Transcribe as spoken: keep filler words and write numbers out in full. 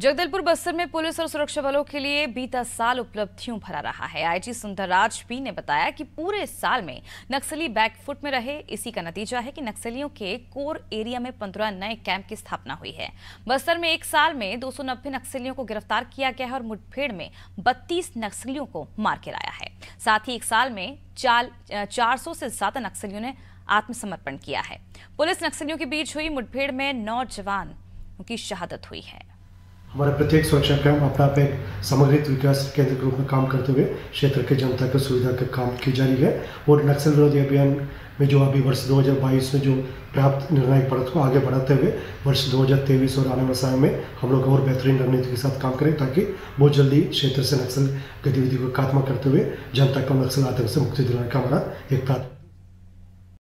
जगदलपुर बस्तर में पुलिस और सुरक्षा बलों के लिए बीता साल उपलब्धियों भरा रहा है। आईजी सुंदरराज पी ने बताया कि पूरे साल में नक्सली बैकफुट में रहे। इसी का नतीजा है कि नक्सलियों के कोर एरिया में पंद्रह नए कैंप की स्थापना हुई है। बस्तर में एक साल में दो सौ नब्बे नक्सलियों को गिरफ्तार किया गया है और मुठभेड़ में बत्तीस नक्सलियों को मार गिराया है। साथ ही एक साल में चार सौ से ज्यादा नक्सलियों ने आत्मसमर्पण किया है। पुलिस नक्सलियों के बीच हुई मुठभेड़ में नौ जवान की शहादत हुई है। हमारे प्रत्येक सुरक्षा कर्म अपना एक समग्रित विकास केंद्र के रूप में काम करते हुए क्षेत्र के जनता की सुविधा का काम की जा रही है और नक्सल विरोधी अभियान में जो अभी वर्ष दो हज़ार बाईस में जो प्राप्त निर्णायक बढ़त को आगे बढ़ाते हुए वर्ष दो हज़ार तेईस और आने वाले समय में हम लोग और बेहतरीन रणनीति के साथ काम करें ताकि बहुत जल्दी क्षेत्र से नक्सल गतिविधि को खात्मा करते हुए जनता को नक्सल आतंक से मुक्ति दिलाने का हमारा एक प्राप्त